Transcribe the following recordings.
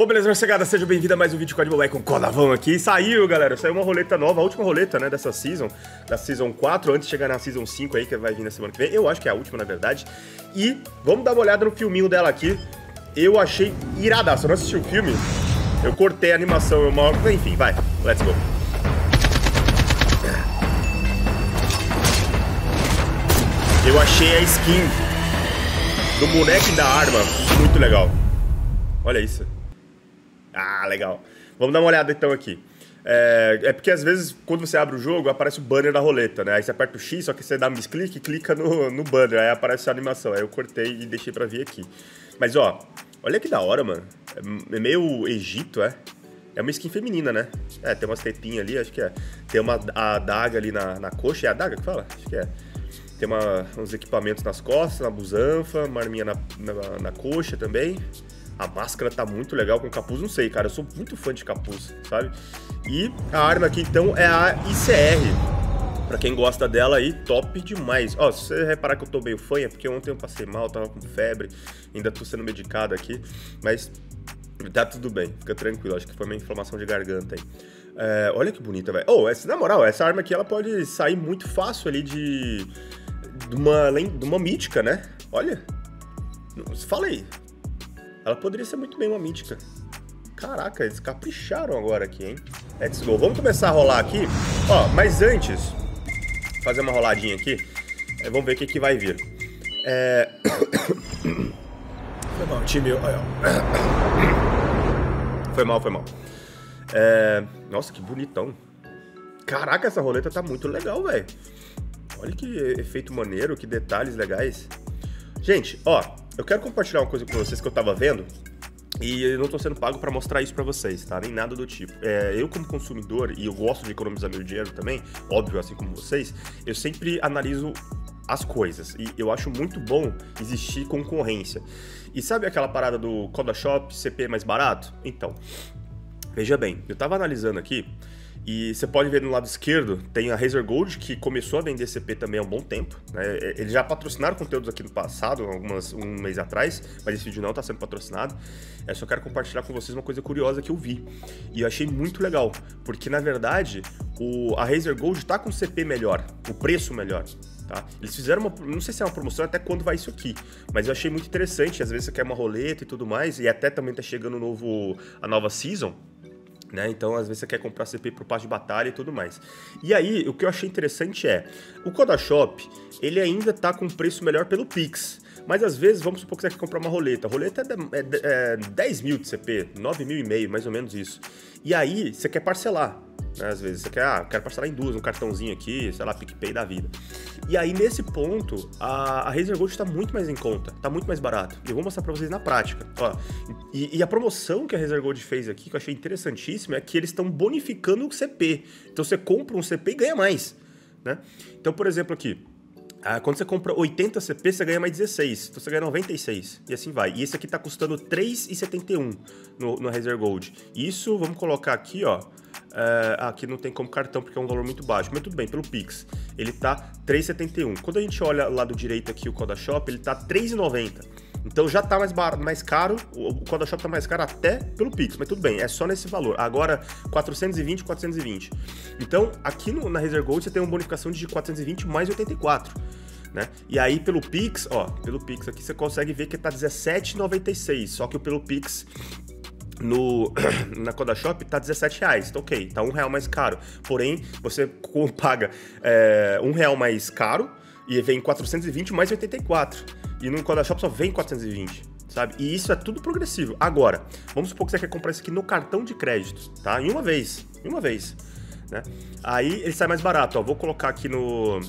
Ô, beleza, morcegada, seja bem-vindo a mais um vídeo com a Mobile com o Codavão aqui. Saiu, galera, saiu uma roleta nova, a última roleta, né, dessa Season, da Season 4, antes de chegar na Season 5 aí, que vai vir na semana que vem. Eu acho que é a última, na verdade. E vamos dar uma olhada no filminho dela aqui. Eu achei iradaço, eu não assisti o filme, eu cortei a animação, enfim, vai, let's go. Eu achei a skin do boneco da arma muito legal. Olha isso. Ah, legal. Vamos dar uma olhada então aqui. É porque às vezes, quando você abre o jogo, aparece o banner da roleta, né? Aí você aperta o X, só que você dá um misclick e clica no banner, aí aparece a animação. Aí eu cortei e deixei pra vir aqui. Mas, ó, olha que da hora, mano. É meio Egito, é? É uma skin feminina, né? É, tem umas tepinhas ali, acho que é. Tem uma adaga ali na coxa. É a adaga que fala? Acho que é. Tem uns equipamentos nas costas, na busanfa, uma arminha na coxa também. A máscara tá muito legal com capuz, não sei, cara, eu sou muito fã de capuz, sabe? E a arma aqui, então, é a ICR. Pra quem gosta dela aí, top demais. Ó, se você reparar que eu tô meio fanha, porque ontem eu passei mal, tava com febre, ainda tô sendo medicado aqui, mas tá tudo bem, fica tranquilo, acho que foi uma inflamação de garganta aí. É, olha que bonita, velho. Oh, na moral, essa arma aqui, ela pode sair muito fácil ali de uma mítica, né? Olha, fala aí. Ela poderia ser muito bem uma mítica. Caraca, eles capricharam agora aqui, hein? Let's go. Vamos começar a rolar aqui. Ó, mas antes, fazer uma roladinha aqui. Vamos ver o que vai vir. Foi mal. Nossa, que bonitão. Caraca, essa roleta tá muito legal, velho. Olha que efeito maneiro, que detalhes legais. Gente, ó. Eu quero compartilhar uma coisa com vocês que eu tava vendo e eu não tô sendo pago pra mostrar isso pra vocês, tá? Nem nada do tipo. Eu como consumidor, e eu gosto de economizar meu dinheiro também, óbvio, assim como vocês, eu sempre analiso as coisas e eu acho muito bom existir concorrência. E sabe aquela parada do Codashop, CP mais barato? Então, veja bem, eu tava analisando aqui e você pode ver no lado esquerdo, tem a Razer Gold, que começou a vender CP também há um bom tempo, né? Eles já patrocinaram conteúdos aqui no passado, um mês atrás, mas esse vídeo não está sendo patrocinado. Eu só quero compartilhar com vocês uma coisa curiosa que eu vi. E eu achei muito legal, porque na verdade a Razer Gold está com CP melhor, o preço melhor. Tá? Eles fizeram uma, não sei se é uma promoção, até quando vai isso aqui, mas eu achei muito interessante. Às vezes você quer uma roleta e tudo mais, e até também tá chegando a nova Season, né? Então, às vezes você quer comprar CP pro passe de batalha e tudo mais. E aí, o que eu achei interessante é, o Codashop, ele ainda tá com um preço melhor pelo Pix, mas às vezes, vamos supor que você quer comprar uma roleta. A roleta é 10 mil de CP, 9 mil e meio, mais ou menos isso. E aí, você quer parcelar, né? Às vezes você quer, quero parcelar em duas, um cartãozinho aqui, sei lá, PicPay da vida. E aí, nesse ponto, a Razer Gold tá muito mais em conta, tá muito mais barato. E eu vou mostrar pra vocês na prática. Ó, e a promoção que a Razer Gold fez aqui, que eu achei interessantíssima, é que eles estão bonificando o CP. Então, você compra um CP e ganha mais, né? Então, por exemplo, aqui, quando você compra 80 CP, você ganha mais 16. Então você ganha 96. E assim vai. E esse aqui tá custando 3,71 no Razer Gold. Isso, vamos colocar aqui, ó. Aqui não tem como cartão porque é um valor muito baixo. Mas tudo bem, pelo Pix. Ele tá 3,71. Quando a gente olha lá do direito aqui o Codashop, ele tá 3,90. Então já tá mais caro. O Codashop tá mais caro até pelo Pix. Mas tudo bem, é só nesse valor. Agora, 420, 420. Então, aqui na Razer Gold você tem uma bonificação de 420 mais 84. Né? E aí pelo Pix, ó, pelo Pix aqui você consegue ver que tá 17,96, só que pelo Pix na Codashop tá R$17, então ok, tá R$1 mais caro, porém você paga R$1 mais caro e vem 420 mais 84, e no Codashop só vem 420. Sabe? E isso é tudo progressivo. Agora, vamos supor que você quer comprar isso aqui no cartão de crédito, tá? Em uma vez, né? Aí ele sai mais barato, ó, vou colocar aqui no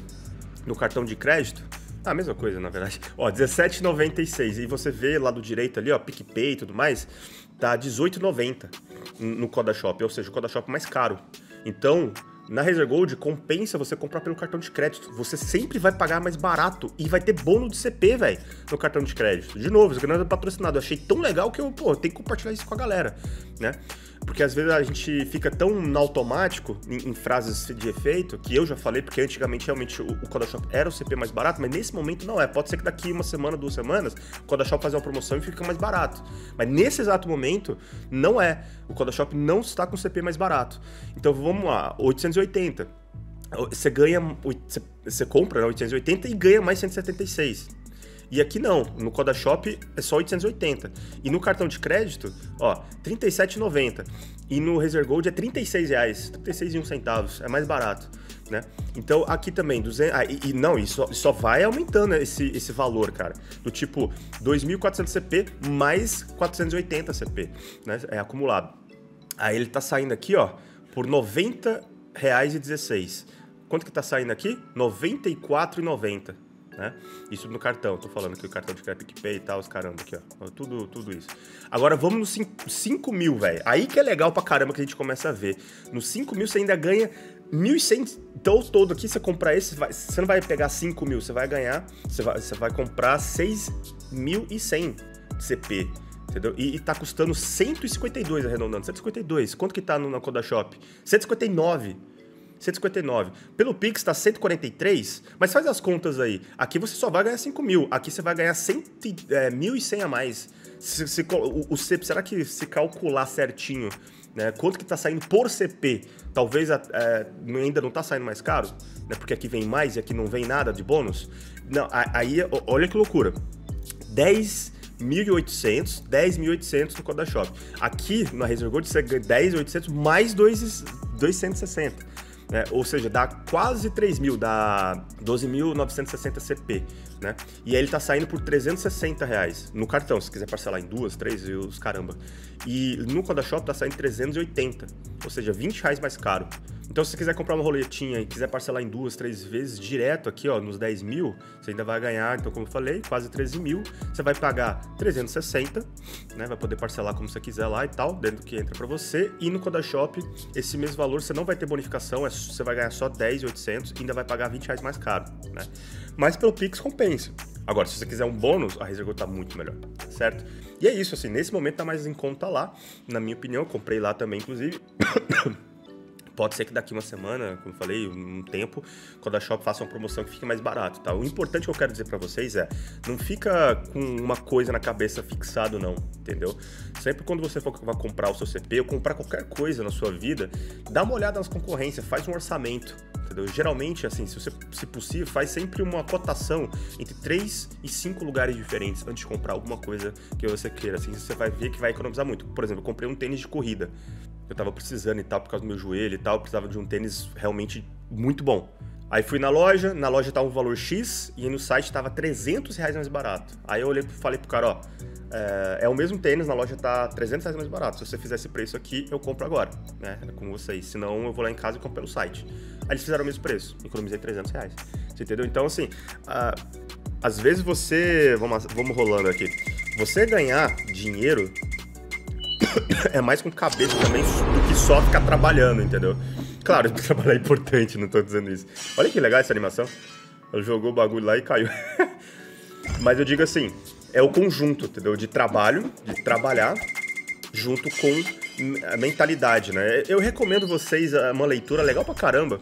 cartão de crédito, a mesma coisa, na verdade. Ó, R$17,96. E você vê lá do direito ali, ó, PicPay e tudo mais, tá R$18,90 no Codashop, ou seja, o Codashop mais caro. Então, Na Razer Gold, compensa você comprar pelo cartão de crédito. Você sempre vai pagar mais barato e vai ter bônus de CP, velho, no cartão de crédito. De novo, isso não é patrocinado. Eu achei tão legal que eu, pô, tenho que compartilhar isso com a galera, né? Porque às vezes a gente fica tão no automático em frases de efeito, que eu já falei, porque antigamente realmente o Codashop era o CP mais barato, mas nesse momento não é. Pode ser que daqui uma semana, 2 semanas, o Codashop fazer uma promoção e fica mais barato. Mas nesse exato momento, não é. O Codashop não está com o CP mais barato. Então vamos lá, 880. Você ganha, você compra, né, 880 e ganha mais 176. E aqui não, no Codashop é só 880. E no cartão de crédito, ó, 37,90. E no Razer Gold é R$36, 36,01, é mais barato, né? Então aqui também, 200, e não, só vai aumentando esse valor, cara. Do tipo 2.400 CP mais 480 CP, né? É acumulado. Aí ele tá saindo aqui, ó, por R$90,16. Quanto que tá saindo aqui? R$94,90. Né? Isso no cartão, tô falando aqui, o cartão de crédito, PicPay e tal, os caramba aqui, ó, tudo isso. Agora vamos nos 5 mil, velho, aí que é legal pra caramba que a gente começa a ver. Nos 5 mil você ainda ganha 1.100, então todo aqui, você comprar esse, você não vai pegar 5 mil, você vai ganhar, você vai comprar 6.100 CP, entendeu? E tá custando 152, arredondando, 152, quanto que tá na Codashop? 159. 159. Pelo Pix tá 143, mas faz as contas aí. Aqui você só vai ganhar 5 mil, aqui você vai ganhar 1.100 a mais. Será que se calcular certinho, né, quanto que tá saindo por CP, talvez ainda não tá saindo mais caro, né, porque aqui vem mais e aqui não vem nada de bônus? Não, aí olha que loucura. 10.800 no Codashop. Aqui na Razer Gold você ganha 10.800 mais 260. É, ou seja, dá quase 3 mil, dá 12.960 CP, né? E aí ele tá saindo por R$360 no cartão, se quiser parcelar em 2, 3 e os caramba. E no Codashop tá saindo 380, ou seja, R$20 mais caro. Então se você quiser comprar uma roletinha e quiser parcelar em 2, 3 vezes direto aqui, ó, nos 10 mil, você ainda vai ganhar, então como eu falei, quase 13 mil, você vai pagar 360, né? Vai poder parcelar como você quiser lá e tal, dentro do que entra pra você. E no Codashop, esse mesmo valor, você não vai ter bonificação, você vai ganhar só 10.800 e ainda vai pagar R$20 mais caro, né? Mas pelo Pix compensa. Agora, se você quiser um bônus, a Razer Gold tá muito melhor, certo? E é isso, assim, nesse momento tá mais em conta lá, na minha opinião, eu comprei lá também, inclusive. Pode ser que daqui uma semana, como eu falei, um tempo, quando a Codashop faça uma promoção que fique mais barato, tá? O importante que eu quero dizer pra vocês é, não fica com uma coisa na cabeça fixado não, entendeu? Sempre quando você for comprar o seu CP ou comprar qualquer coisa na sua vida, dá uma olhada nas concorrências, faz um orçamento, entendeu? Geralmente, assim, se você, se possível, faz sempre uma cotação entre 3 e 5 lugares diferentes antes de comprar alguma coisa que você queira, assim, você vai ver que vai economizar muito. Por exemplo, eu comprei um tênis de corrida. Eu tava precisando e tal, por causa do meu joelho e tal, eu precisava de um tênis realmente muito bom. Aí fui na loja tava um valor X, e aí no site tava R$300 mais barato. Aí eu olhei, falei pro cara, ó, é o mesmo tênis, na loja tá R$300 mais barato, se você fizer esse preço aqui, eu compro agora, né, com vocês, senão eu vou lá em casa e compro pelo site. Aí eles fizeram o mesmo preço, economizei R$300, você entendeu? Então assim, às vezes você, vamos rolando aqui, você ganhar dinheiro é mais com cabeça também do que só ficar trabalhando, entendeu? Claro, trabalhar é importante, não tô dizendo isso. Olha que legal essa animação. Ela jogou o bagulho lá e caiu. Mas eu digo assim, é o conjunto, entendeu? De trabalho, de trabalhar, junto com a mentalidade, né? Eu recomendo vocês uma leitura legal pra caramba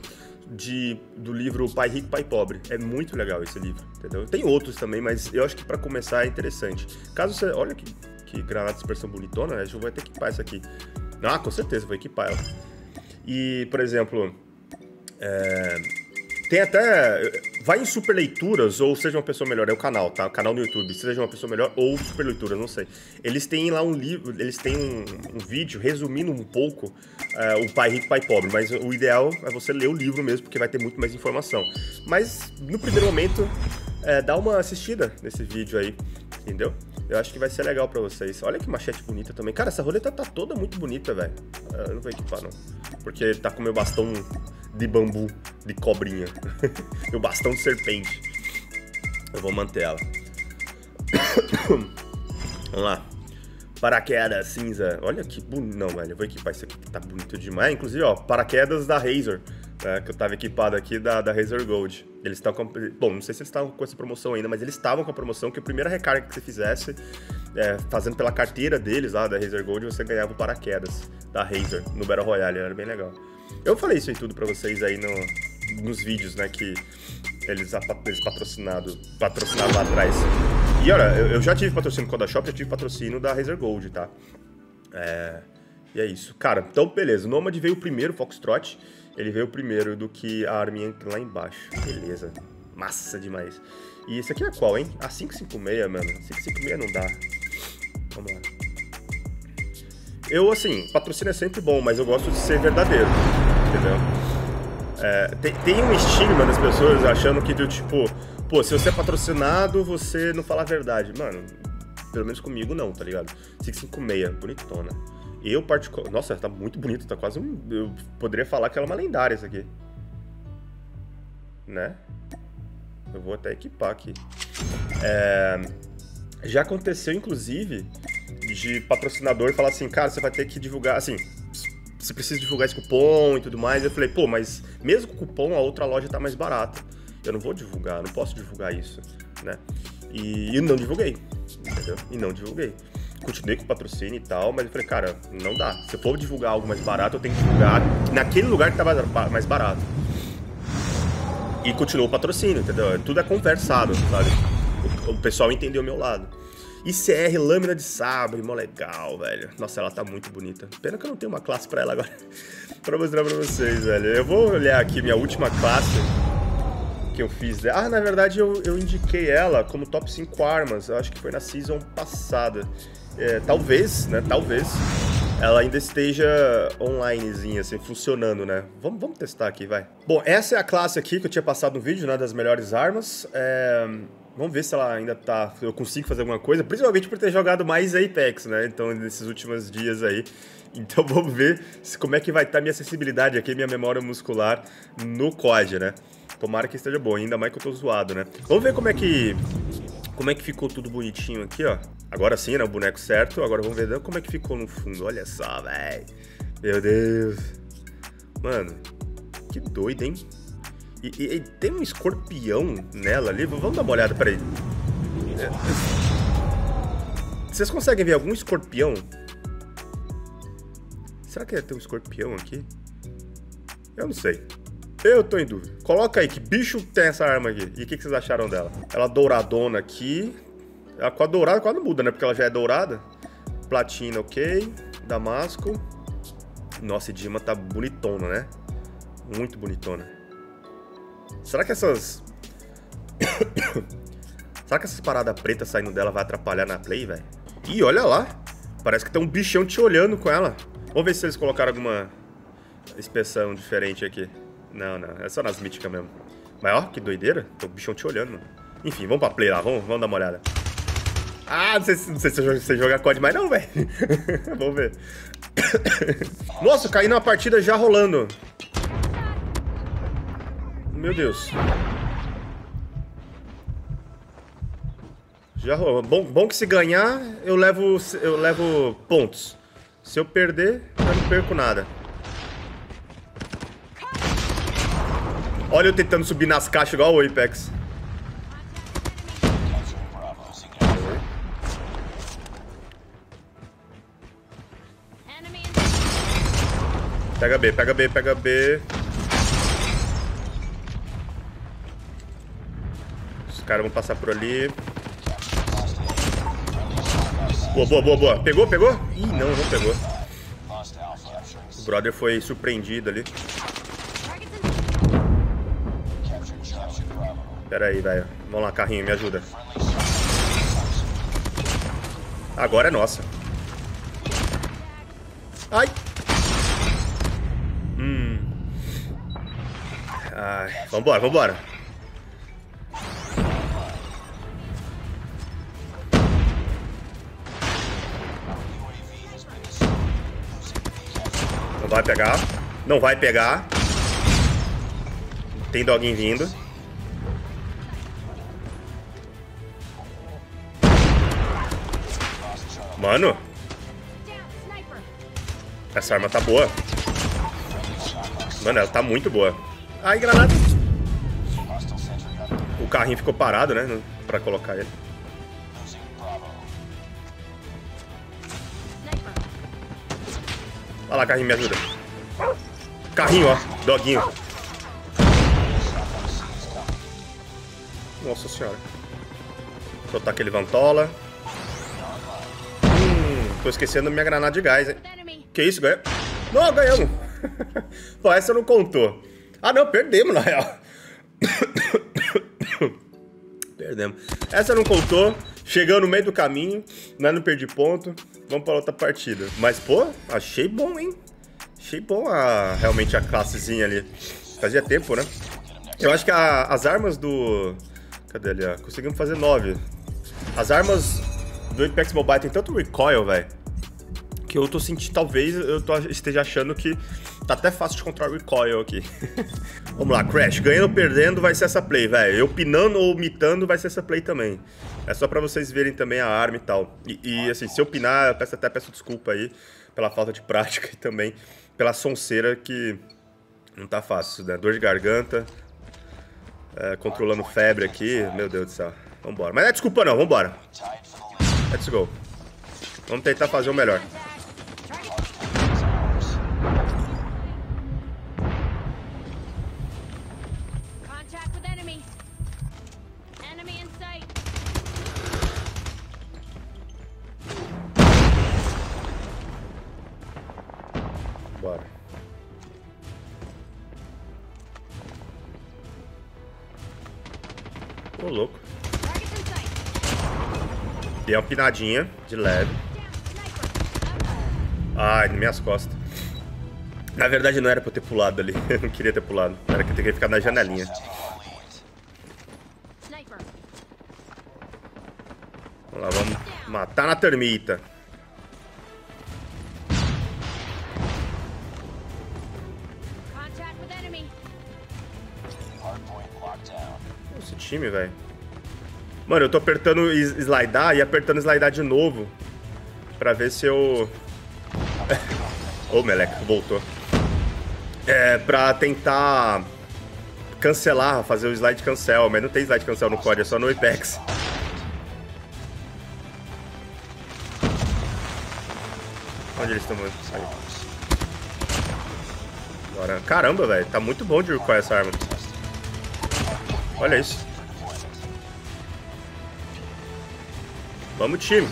do livro Pai Rico, Pai Pobre. É muito legal esse livro, entendeu? Tem outros também, mas eu acho que pra começar é interessante. Caso você... Olha aqui. Que granada de dispersão bonitona, né? Eu vou até equipar essa aqui. Ah, com certeza, vou equipar ela. E, por exemplo, tem até... Vai em Super Leituras ou Seja Uma Pessoa Melhor, é o canal, tá? O canal no YouTube, Seja Uma Pessoa Melhor ou Super Leituras, não sei. Eles têm lá um livro, eles têm um vídeo resumindo um pouco o Pai Rico, Pai Pobre, mas o ideal é você ler o livro mesmo, porque vai ter muito mais informação. Mas, no primeiro momento, dá uma assistida nesse vídeo aí, entendeu? Eu acho que vai ser legal pra vocês. Olha que machete bonita também. Cara, essa roleta tá toda muito bonita, velho. Eu não vou equipar, não. Porque tá com meu bastão de bambu, de cobrinha. Meu bastão de serpente. Eu vou manter ela. Vamos lá. Paraquedas cinza. Olha que bonito. Não, velho, eu vou equipar isso aqui que tá bonito demais. Inclusive, ó, paraquedas da Razer. tá? Que eu tava equipado aqui da Razer Gold. Eles estão com... Bom, não sei se eles estavam com essa promoção ainda, mas eles estavam com a promoção que a primeira recarga que você fizesse, fazendo pela carteira deles lá, da Razer Gold, você ganhava o paraquedas da Razer no Battle Royale, era bem legal. Eu falei isso aí tudo pra vocês aí nos vídeos, né, que eles patrocinavam lá atrás. E olha, eu já tive patrocínio do Codashop, já tive patrocínio da Razer Gold, tá? E é isso. Cara, então beleza, o Nomad veio primeiro, o Foxtrot, ele veio primeiro do que a arminha lá embaixo. Beleza, massa demais. E esse aqui é qual, hein? A 556, mano. 556 não dá. Vamos lá. Eu, assim, patrocínio é sempre bom, mas eu gosto de ser verdadeiro, entendeu? Tem um estigma das pessoas achando que, tipo, pô, se você é patrocinado, você não fala a verdade. Mano, pelo menos comigo não, tá ligado? 556, bonitona. Eu particular... Nossa, tá muito bonito, tá quase um... Eu poderia falar que ela é uma lendária isso aqui, né? Eu vou até equipar aqui. Já aconteceu, inclusive, de patrocinador falar assim, cara, você vai ter que divulgar, assim, você precisa divulgar esse cupom e tudo mais. Eu falei, pô, mas mesmo com o cupom, a outra loja tá mais barata. Eu não vou divulgar, não posso divulgar isso, né? E não divulguei, entendeu? E não divulguei. Continuei com o patrocínio e tal, mas eu falei, cara, não dá. Se eu for divulgar algo mais barato, eu tenho que divulgar naquele lugar que tá mais barato. E continuou o patrocínio, entendeu? Tudo é conversado, sabe? O pessoal entendeu o meu lado. ICR, lâmina de sabre, mó legal, velho. Nossa, ela tá muito bonita. Pena que eu não tenho uma classe pra ela agora. Pra mostrar pra vocês, velho. Eu vou olhar aqui minha última classe que eu fiz. Ah, na verdade eu indiquei ela como top 5 armas. Eu acho que foi na season passada. Talvez, né? Talvez ela ainda esteja onlinezinha, assim, funcionando, né? Vamos testar aqui, vai. Bom, essa é a classe aqui que eu tinha passado no vídeo, né? Das melhores armas. Vamos ver se ela ainda tá... Eu consigo fazer alguma coisa, principalmente por ter jogado mais Apex, né? Então, nesses últimos dias aí. Então, vamos ver como é que vai estar minha acessibilidade aqui, minha memória muscular no COD, né? Tomara que esteja bom, ainda mais que eu tô zoado, né? Vamos ver como é que ficou tudo bonitinho aqui, ó. Agora sim, né? O boneco certo. Agora vamos ver como é que ficou no fundo. Olha só, velho. Meu Deus. Mano, que doido, hein? E tem um escorpião nela ali. Vamos dar uma olhada, peraí. Vocês conseguem ver algum escorpião? Será que tem um escorpião aqui? Eu não sei. Eu tô em dúvida. Coloca aí, que bicho tem essa arma aqui? E o que vocês acharam dela? Ela douradona aqui. Ela com a dourada quase não muda, né? Porque ela já é dourada. Platina, ok. Damasco. Nossa, e Dima tá bonitona, né? Muito bonitona. Será que essas paradas pretas saindo dela vai atrapalhar na play, velho? Ih, olha lá. Parece que tem um bichão te olhando com ela. Vamos ver se eles colocaram alguma inspeção diferente aqui. Não, não. É só nas míticas mesmo. Mas ó, que doideira. Tem um bichão te olhando, mano. Enfim, vamos pra play lá. Vamos dar uma olhada. Ah, não sei se você joga COD mais não, velho. Vamos ver. Nossa, caí numa partida já rolando. Meu Deus. Já rolou. Bom que se ganhar, eu levo pontos. Se eu perder, eu não perco nada. Olha eu tentando subir nas caixas igual o Apex. Pega B, pega B, pega B. Os caras vão passar por ali. Boa, boa, boa, boa. Pegou, pegou? Ih, não pegou. O brother foi surpreendido ali. Pera aí, velho. Vamos lá, carrinho, me ajuda. Agora é nossa. Ai! Ai, vambora, vambora. Vai pegar. Não vai pegar. Tem doguinho vindo. Mano. Essa arma tá boa. Mano, ela tá muito boa. Ai, granada. O carrinho ficou parado, né? Pra colocar ele. Olha lá, carrinho, me ajuda. Carrinho, ó. Doguinho. Nossa senhora. Soltar aquele Vantola. Tô esquecendo minha granada de gás, hein? Que isso, ganhamos? Não, ganhamos. Pô, essa não contou. Ah, não, perdemos, na real. Perdemos. Essa não contou. Chegamos no meio do caminho. Nós não perdi ponto. Vamos para outra partida. Mas, pô, achei bom, hein? Achei bom realmente a classezinha ali. Fazia tempo, né? Eu acho que as armas do... Cadê ele? Conseguimos fazer 9. As armas do Apex Mobile tem tanto recoil, velho, que eu tô sentindo, talvez eu esteja achando que tá até fácil de controlar o recoil aqui. Vamos lá, Crash. Ganhando ou perdendo vai ser essa play, velho. Eu pinando ou mitando vai ser essa play também. É só pra vocês verem também a arma e tal. E assim, se eu pinar, eu até peço desculpa aí pela falta de prática e também pela sonceira que não tá fácil, né? Dor de garganta, controlando febre aqui. Meu Deus do céu. Vambora. Mas não é desculpa não, vambora. Let's go. Vamos tentar fazer o melhor. Bora. Ô, louco. Dei uma pinadinha de leve. Ai, nas minhas costas. Na verdade, não era pra eu ter pulado ali. Eu não queria ter pulado. Era que eu teria que ficar na janelinha. Vamos lá, vamos matar na termita. Esse time, velho. Mano, eu tô apertando slidar e apertando slidar de novo. Pra ver se eu... Ô, meleca, voltou. É, pra tentar cancelar, fazer o slide cancel, mas não tem slide cancel no código, é só no Apex. Onde eles estão? Agora, caramba, velho, tá muito bom de recoil essa arma. Olha isso. Vamos, time.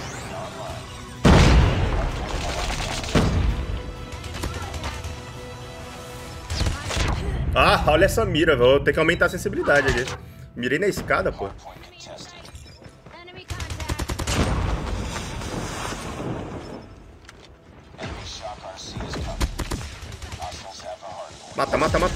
Ah, olha essa mira, vou ter que aumentar a sensibilidade ali. Mirei na escada, pô. Mata, mata, mata.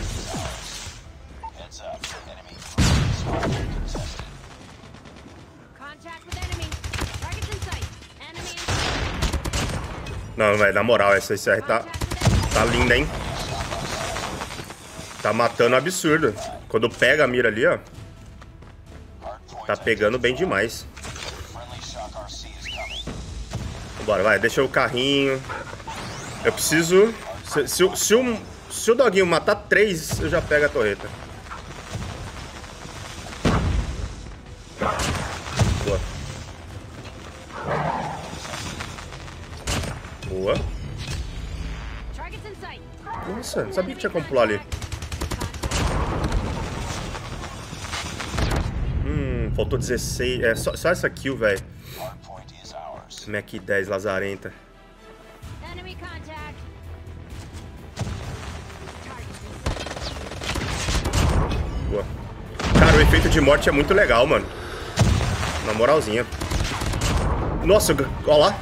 Não, velho, na moral, essa ICR tá linda, hein? Tá matando absurdo. Quando pega a mira ali, ó. Tá pegando bem demais. Bora, vai. Deixa o carrinho. Eu preciso... Se o doguinho matar 3, eu já pego a torreta. Boa. Boa. Nossa, não sabia que tinha como pular ali. Faltou 16. É, só essa kill, velho. Mac 10, lazarenta. Boa. Cara, o efeito de morte é muito legal, mano. Na moralzinha. Nossa, olha lá.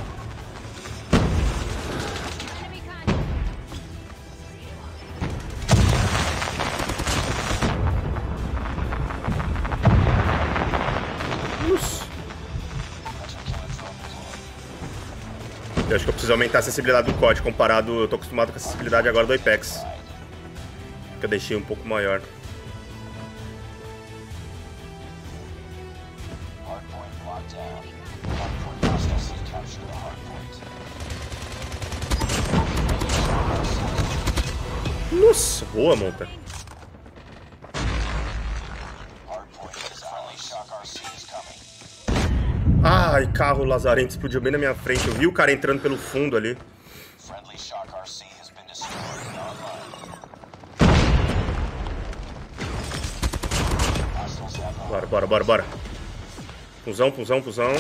Eu acho que eu preciso aumentar a sensibilidade do COD comparado... Eu tô acostumado com a sensibilidade agora do Apex, que eu deixei um pouco maior. Nossa, boa, monta. Ai, carro lazarento explodiu bem na minha frente. Eu vi o cara entrando pelo fundo ali. Bora, bora, bora, bora. Punzão, punzão, punzão.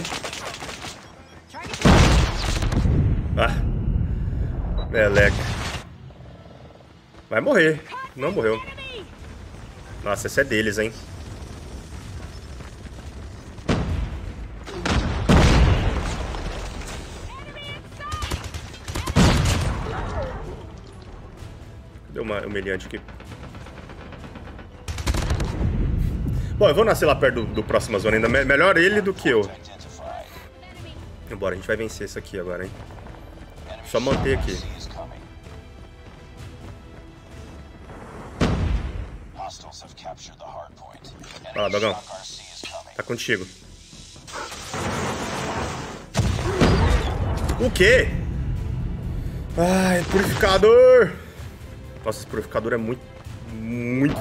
Ah. Meleca. Vai morrer. Não morreu. Nossa, esse é deles, hein. Deu uma humilhante aqui. Bom, eu vou nascer lá perto do próximo zona ainda. Melhor ele do que eu. Bora, a gente vai vencer isso aqui agora, hein. Só manter aqui. Vai lá, dogão. Tá contigo. O quê? Ai, purificador. Nossa, esse purificador é muito... muito...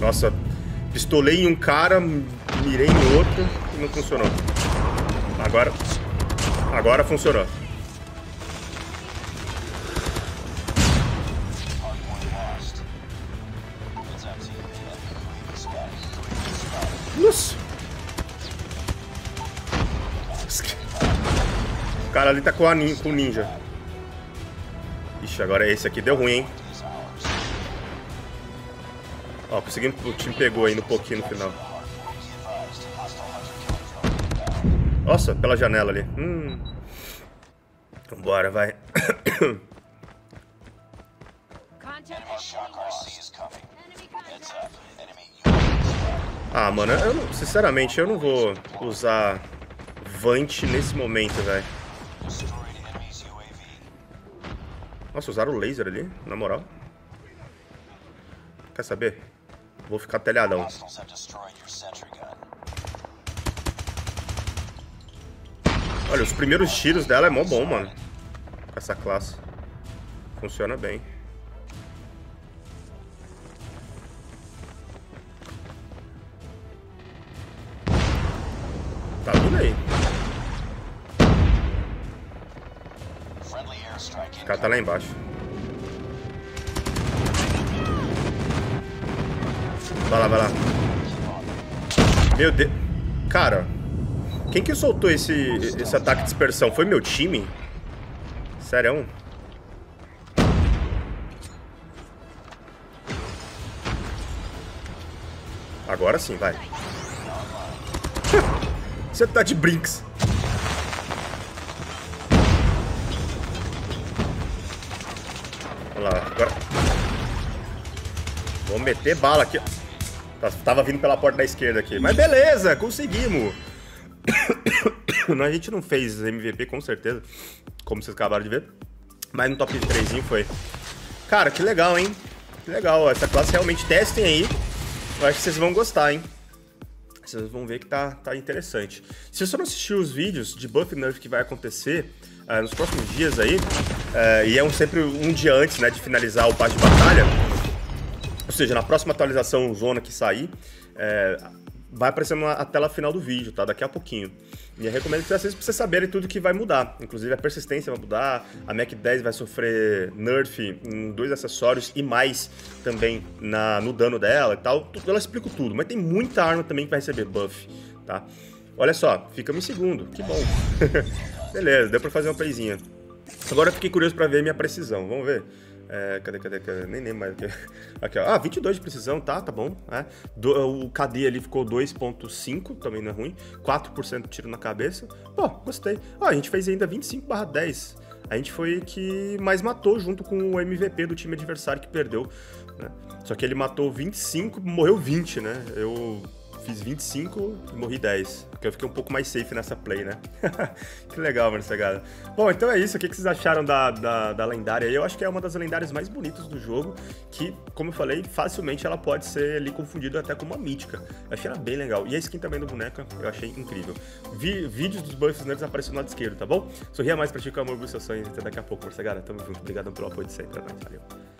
Nossa, pistolei em um cara, mirei em outro e não funcionou. Agora... agora funcionou. Nossa! O cara ali tá com o ninja. Ixi, agora esse aqui deu ruim, hein? Ó, conseguimos, o time pegou ainda um pouquinho no final. Nossa, pela janela ali. Vambora, vai. Ah, mano, eu não, sinceramente, eu não vou usar Vant nesse momento, velho. Nossa, usaram o laser ali, na moral. Quer saber? Vou ficar telhadão. Olha, os primeiros tiros dela é mó bom, mano. Com essa classe. Funciona bem. Tá vindo aí. O cara tá lá embaixo. Vai lá, vai lá. Meu Deus. Cara, quem que soltou esse ataque de dispersão? Foi meu time? Sério? Agora sim, vai. Você tá de brinks. Olha lá, agora. Vou meter bala aqui. Tava vindo pela porta da esquerda aqui. Mas beleza, conseguimos. A gente não fez MVP, com certeza. Como vocês acabaram de ver. Mas no top 3 foi. Cara, que legal, hein? Que legal. Essa classe realmente testem aí. Eu acho que vocês vão gostar, hein? Vocês vão ver que tá interessante. Se você não assistiu os vídeos de buff nerf que vai acontecer nos próximos dias aí, e é sempre um dia antes, né, de finalizar o passe de batalha, ou seja, na próxima atualização zona que sair, vai aparecendo a tela final do vídeo, tá? Daqui a pouquinho. E eu recomendo que vocês saberem tudo que vai mudar. Inclusive a persistência vai mudar, a Mac 10 vai sofrer nerf em 2 acessórios e mais também no dano dela e tal. Ela explica tudo, mas tem muita arma também que vai receber buff, tá? Olha só, ficamos em segundo, que bom. Beleza, deu pra fazer uma playzinha. Agora eu fiquei curioso pra ver minha precisão, vamos ver. Cadê? Nem lembro mais o que. Aqui, ó. Ah, 22 de precisão, tá bom. É. O KD ali ficou 2.5, também não é ruim. 4% de tiro na cabeça. Pô, gostei. Ó, a gente fez ainda 25/10. A gente foi que mais matou junto com o MVP do time adversário que perdeu. Né? Só que ele matou 25, morreu 20, né? Eu fiz 25 e morri 10. Porque eu fiquei um pouco mais safe nessa play, né? Que legal, mano, essa galera. Bom, então é isso. O que vocês acharam da lendária? Eu acho que é uma das lendárias mais bonitas do jogo. Que, como eu falei, facilmente ela pode ser ali confundida até com uma mítica. Eu achei ela bem legal. E a skin também do boneca eu achei incrível. Vídeos dos buffs nerds aparecem no lado esquerdo, tá bom? Sorria mais, pratica o amor dos seus sonhos. Até daqui a pouco, essa galera. Tamo junto. Obrigado pelo apoio de sempre. Valeu.